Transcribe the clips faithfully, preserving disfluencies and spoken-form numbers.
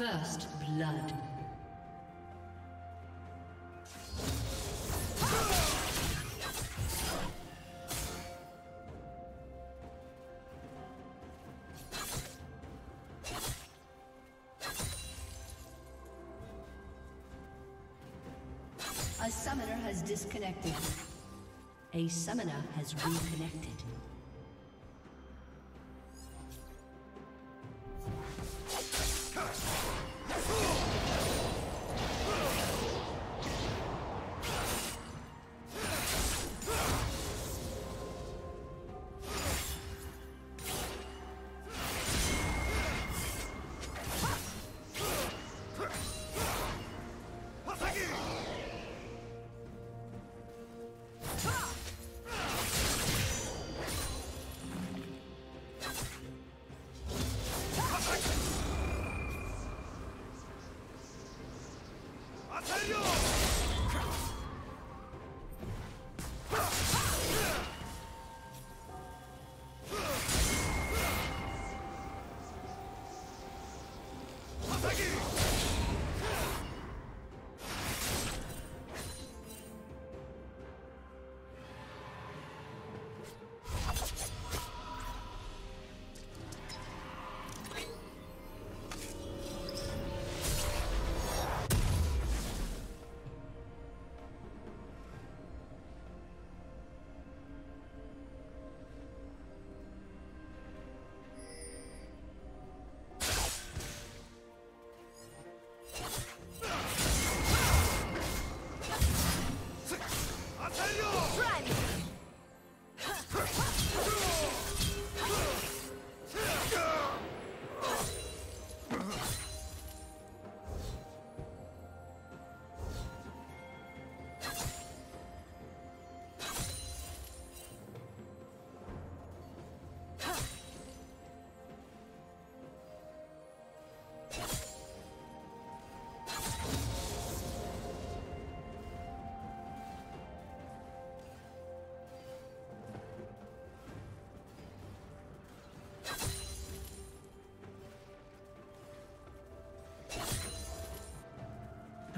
First blood. A summoner has disconnected. A summoner has reconnected.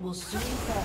Will soon fall.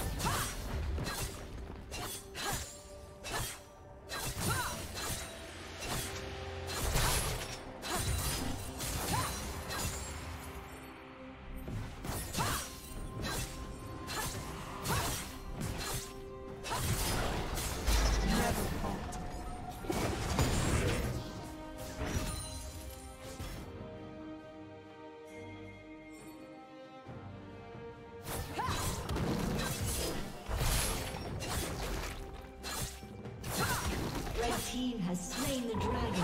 team has slain the dragon.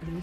Blue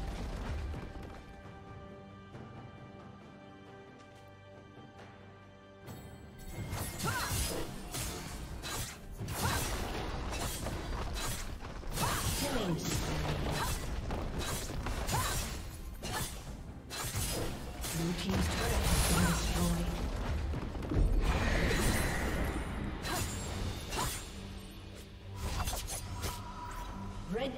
Red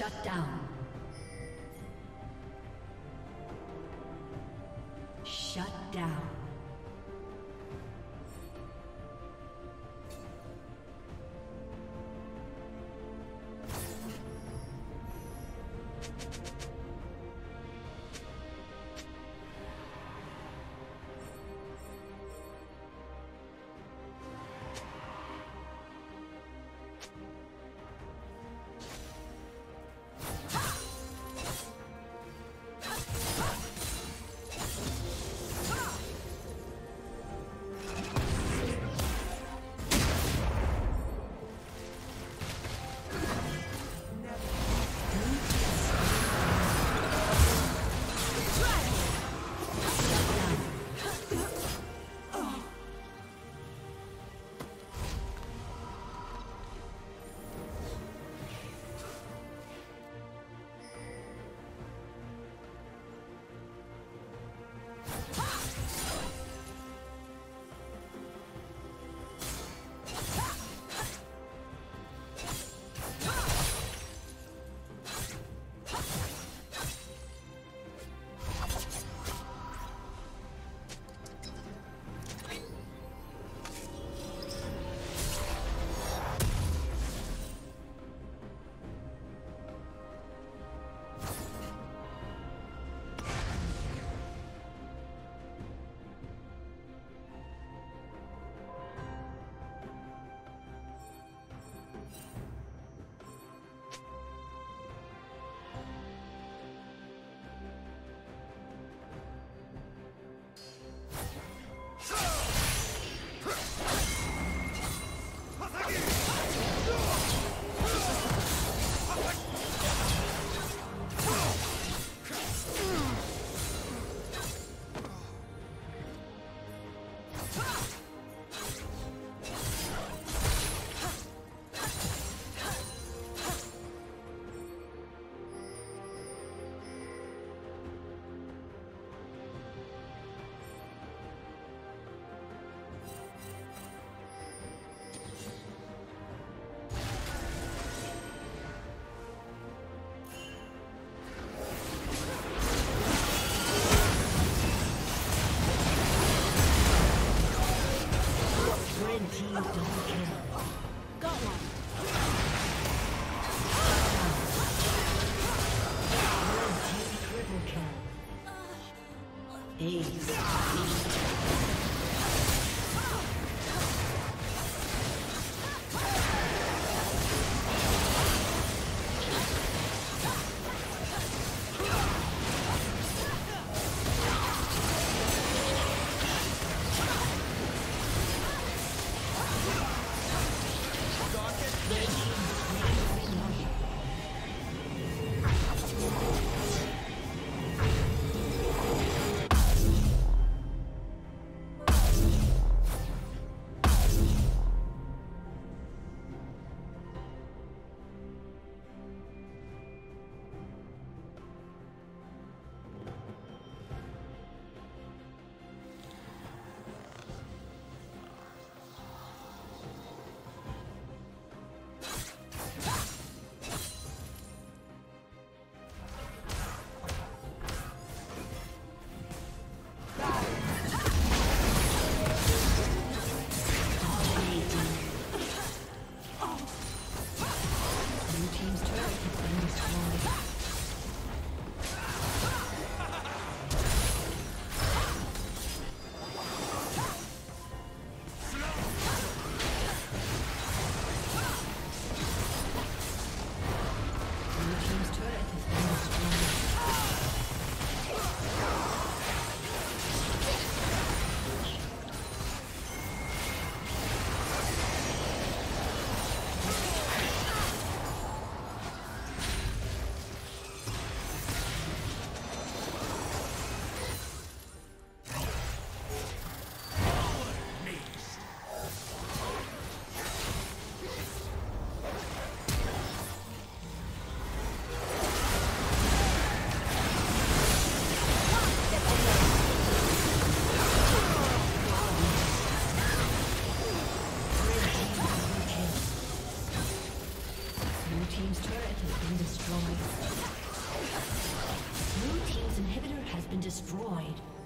Shut down. Shut down. knees. Destroyed. Blue team's inhibitor has been destroyed.